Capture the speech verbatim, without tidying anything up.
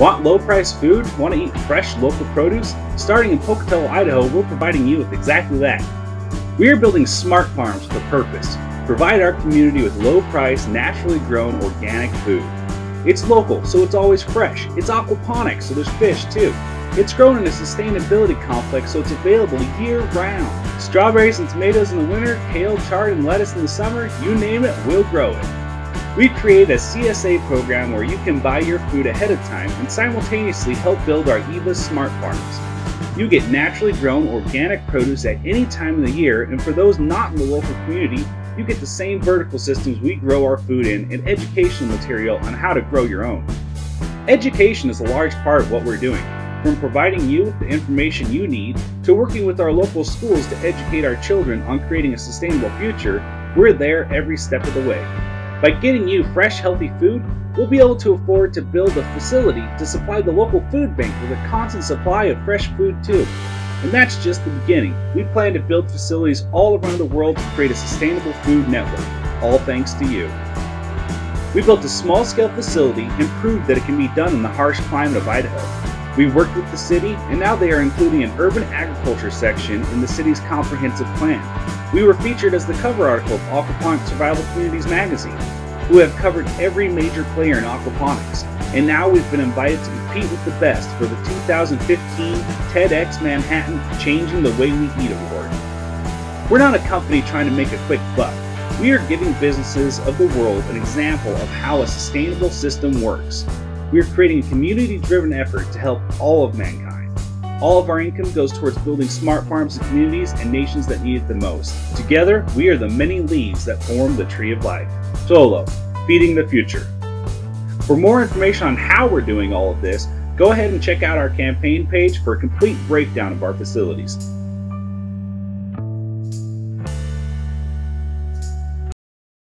Want low-priced food? Want to eat fresh local produce? Starting in Pocatello, Idaho, we're providing you with exactly that. We are building smart farms with a purpose. Provide our community with low-priced, naturally grown, organic food. It's local, so it's always fresh. It's aquaponics, so there's fish too. It's grown in a sustainability complex, so it's available year-round. Strawberries and tomatoes in the winter, kale, chard, and lettuce in the summer, you name it, we'll grow it. We've created a C S A program where you can buy your food ahead of time and simultaneously help build our E B A smart farms. You get naturally grown organic produce at any time of the year, and for those not in the local community, you get the same vertical systems we grow our food in and educational material on how to grow your own. Education is a large part of what we're doing, from providing you with the information you need to working with our local schools to educate our children on creating a sustainable future. We're there every step of the way. By getting you fresh, healthy food, we'll be able to afford to build a facility to supply the local food bank with a constant supply of fresh food too. And that's just the beginning. We plan to build facilities all around the world to create a sustainable food network, all thanks to you. We built a small-scale facility and proved that it can be done in the harsh climate of Idaho. We worked with the city, and now they are including an urban agriculture section in the city's comprehensive plan. We were featured as the cover article of Aquaponics Survival Communities magazine, who have covered every major player in aquaponics. And now we've been invited to compete with the best for the two thousand fifteen TEDx Manhattan Changing the Way We Eat Award. We're not a company trying to make a quick buck. We are giving businesses of the world an example of how a sustainable system works. We are creating a community-driven effort to help all of mankind. All of our income goes towards building smart farms and communities and nations that need it the most. Together, we are the many leaves that form the tree of life. Solo, feeding the future. For more information on how we're doing all of this, go ahead and check out our campaign page for a complete breakdown of our facilities.